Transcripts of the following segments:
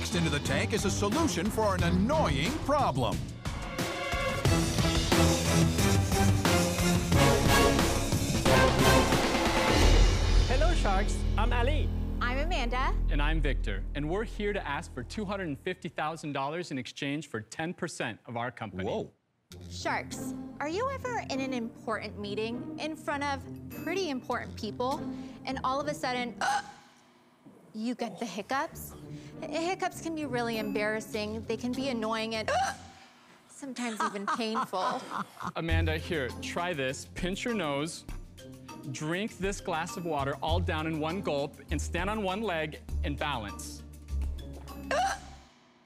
next into the tank is a solution for an annoying problem. Hello, sharks. I'm Ali. I'm Amanda. And I'm Victor. And we're here to ask for $250,000 in exchange for 10% of our company. Whoa. Sharks, are you ever in an important meeting in front of pretty important people, and all of a sudden, you get the hiccups? Hiccups can be really embarrassing. They can be annoying and sometimes even painful. Amanda, here, try this. Pinch your nose. Drink this glass of water all down in one gulp and stand on one leg and balance.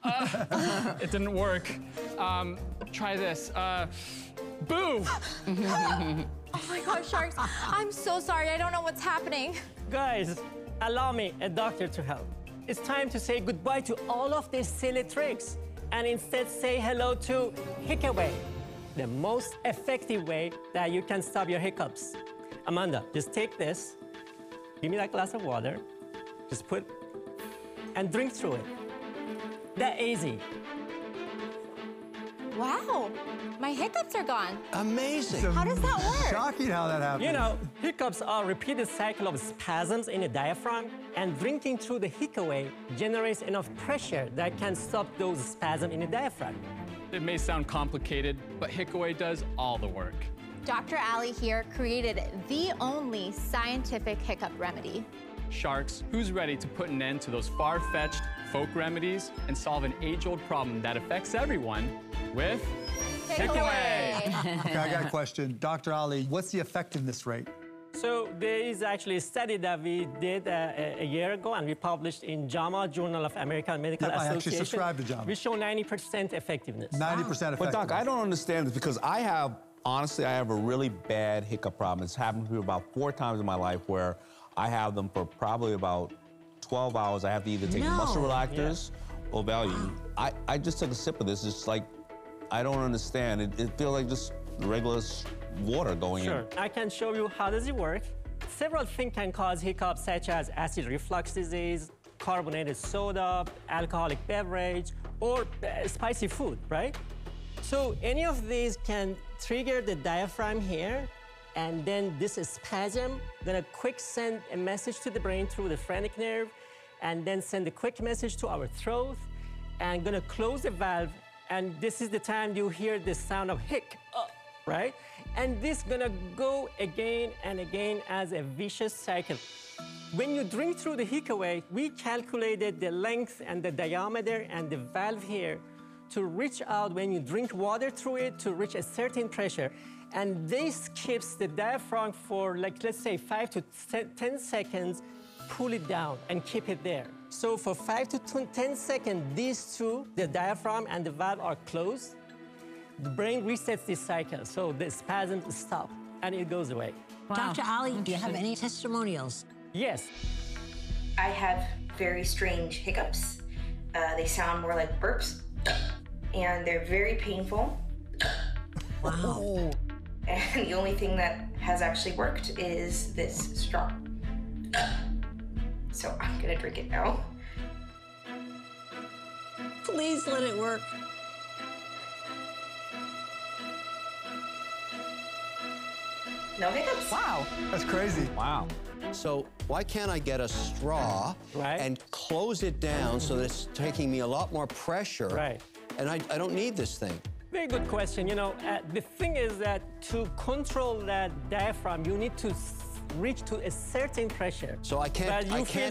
It didn't work. Try this. Boo! Oh my gosh, sharks. I'm so sorry. I don't know what's happening. Guys, allow me, a doctor, to help. It's time to say goodbye to all of these silly tricks and instead say hello to Hiccaway, the most effective way that you can stop your hiccups. Amanda, just take this, give me that glass of water, just put and drink through it. That easy. Wow, my hiccups are gone. Amazing. How does that work? Shocking how that happens. You know, hiccups are a repeated cycle of spasms in the diaphragm, and drinking through the Hiccaway generates enough pressure that can stop those spasms in the diaphragm. It may sound complicated, but Hiccaway does all the work. Dr. Ali here created the only scientific hiccup remedy. Sharks, who's ready to put an end to those far-fetched folk remedies and solve an age-old problem that affects everyone with Hiccaway? Okay, I got a question. Dr. Ali, what's the effectiveness rate? So there is actually a study that we did a year ago, and we published in JAMA, Journal of American Medical Association. I actually subscribe to JAMA. We show 90% effectiveness. 90% effectiveness. But Doc, I don't understand this, because I have, honestly, I have a really bad hiccup problem. It's happened to me about 4 times in my life where I have them for probably about 12 hours. I have to either take muscle relaxers or Valium. I just took a sip of this. It's like, I don't understand. It feels like just regular water going in. Sure, I can show you how does it work. Several things can cause hiccups, such as acid reflux disease, carbonated soda, alcoholic beverage, or spicy food, right? So any of these can trigger the diaphragm here, and then this is spasm, then a quick send a message to the brain through the phrenic nerve, and then send a quick message to our throat, and gonna close the valve, and this is the time you hear the sound of hic, right? And this gonna go again and again as a vicious cycle. When you drink through the Hiccaway, we calculated the length and the diameter and the valve here to reach out when you drink water through it to reach a certain pressure. And this keeps the diaphragm for, like, let's say 5 to 10 seconds, pull it down and keep it there. So for 5 to 10 seconds, these two, the diaphragm and the valve, are closed. The brain resets this cycle, so the spasms stop and it goes away. Wow. Dr. Ali, do you have any testimonials? Yes. I have very strange hiccups. They sound more like burps, and they're very painful. Wow. And the only thing that has actually worked is this straw. So I'm gonna drink it now. Please let it work. No hiccups. Wow. That's crazy. Wow. So why can't I get a straw and close it down so that it's taking me a lot more pressure? Right. And I don't need this thing. Very good question. You know, the thing is that to control that diaphragm, you need to reach to a certain pressure. So I can't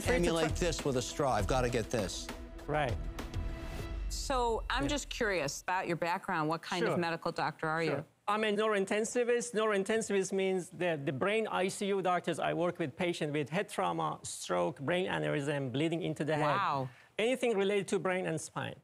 emulate this with a straw. I've got to get this. Right. So I'm just curious about your background. What kind of medical doctor are you? I'm a neurointensivist. Neurointensivist means the brain ICU doctors. I work with patients with head trauma, stroke, brain aneurysm, bleeding into the head. Wow. Anything related to brain and spine.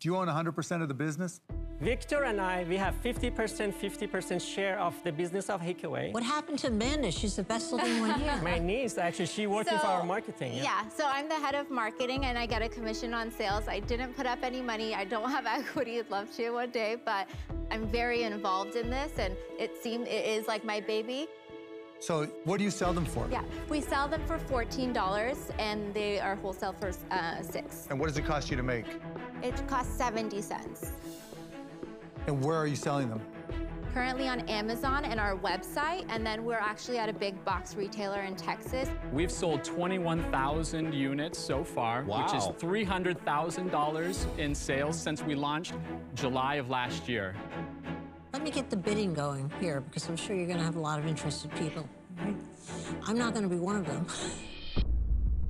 Do you own 100% of the business? Victor and I, we have 50% share of the business of Hiccaway. What happened to Amanda? She's the best living one here. My niece, actually, she worked for our marketing. Yeah, so I'm the head of marketing, and I get a commission on sales. I didn't put up any money. I don't have equity. I'd love to one day, but I'm very involved in this, and it is like my baby. So what do you sell them for? Yeah, we sell them for $14, and they are wholesale for $6. And what does it cost you to make? It costs 70 cents. And where are you selling them? Currently on Amazon and our website, and then we're actually at a big box retailer in Texas. We've sold 21,000 units so far, wow, which is $300,000 in sales since we launched July of last year. Let me get the bidding going here, because I'm sure you're going to have a lot of interested people. Right? I'm not going to be one of them.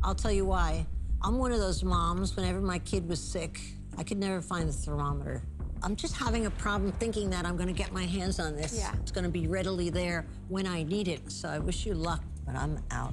I'll tell you why. I'm one of those moms, whenever my kid was sick, I could never find the thermometer. I'm just having a problem thinking that I'm going to get my hands on this. Yeah. It's going to be readily there when I need it. So I wish you luck, but I'm out.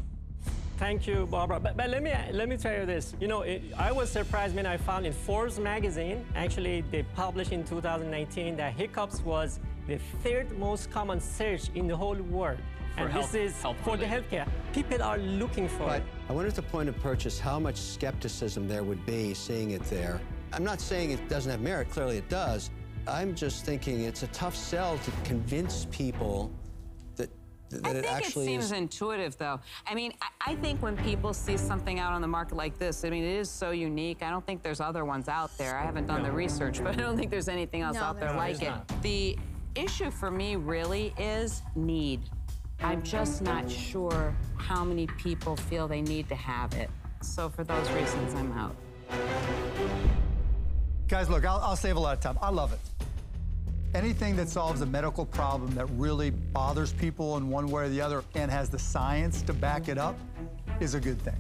Thank you, Barbara. But let me tell you this. You know, I was surprised when I found in Forbes magazine, actually they published in 2019 that hiccups was the third most common search in the whole world. And this is for the healthcare. People are looking for it. I wonder at the point of purchase how much skepticism there would be seeing it there. I'm not saying it doesn't have merit, clearly it does. I'm just thinking it's a tough sell to convince people that it actually is. I think it seems intuitive, though. I mean, I think when people see something out on the market like this, I mean, it is so unique. I don't think there's other ones out there. I haven't done the research, but I don't think there's anything else out there like it. The issue for me really is need. I'm just not sure how many people feel they need to have it. So for those reasons, I'm out. Guys, look, I'll save a lot of time. I love it. Anything that solves a medical problem that really bothers people in one way or the other and has the science to back it up is a good thing,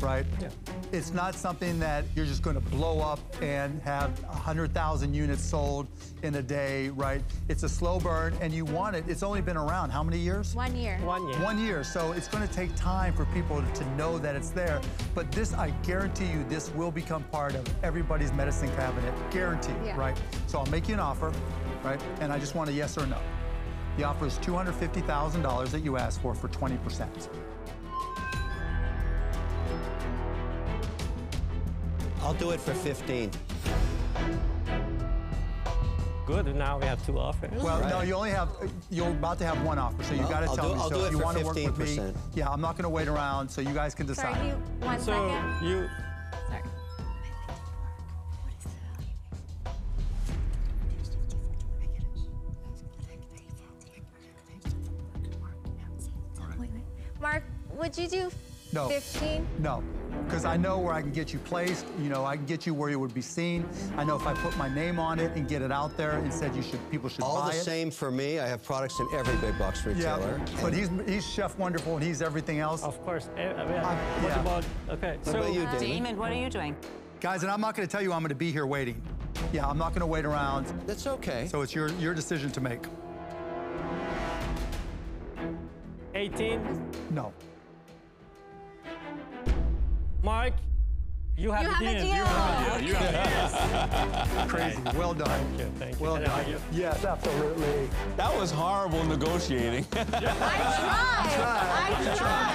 right? Yeah. It's not something that you're just going to blow up and have 100,000 units sold in a day, right? It's a slow burn, and you want it. It's only been around how many years? 1 year. 1 year. 1 year, so it's going to take time for people to know that it's there. But this, I guarantee you, this will become part of everybody's medicine cabinet, guaranteed, right? So I'll make you an offer, right? And I just want a yes or no. The offer is $250,000 that you asked for 20%. I'll do it for 15. Good, now we have two offers. Well, right. No, you only have, you're about to have one offer, so you gotta tell me. I'll do it for 15%. Yeah, I'm not gonna wait around, so you guys can decide. Sorry, one second. You... Sorry. Mark, would you do 15? No. Because I know where I can get you placed, you know, I can get you where you would be seen. I know if I put my name on it and get it out there and said people should buy it. All the same for me, I have products in every big box retailer. Yeah, but he's Chef Wonderful and he's everything else. Of course. What about you, Damon, what are you doing? Guys, and I'm not going to tell you I'm going to be here waiting. Yeah, I'm not going to wait around. That's okay. So it's your decision to make. 18? No. Mark, you have a deal. You have a deal. Crazy. Well done. Thank you. Thank you. Well done. Yes, absolutely. That was horrible negotiating. I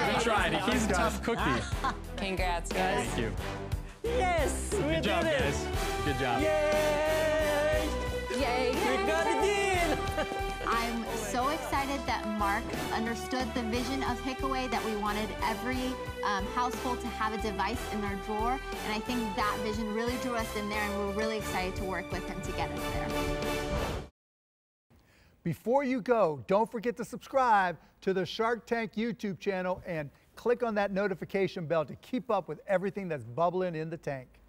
tried. He tried. He's a tough cookie. Congrats, guys. Thank you. Yes, we did it. Good job. Yay! Yay! We got a deal. I'm so excited that Mark understood the vision of Hiccaway, that we wanted every household to have a device in their drawer, and I think that vision really drew us in there, and we're really excited to work with him to get us there. Before you go, don't forget to subscribe to the Shark Tank YouTube channel and click on that notification bell to keep up with everything that's bubbling in the tank.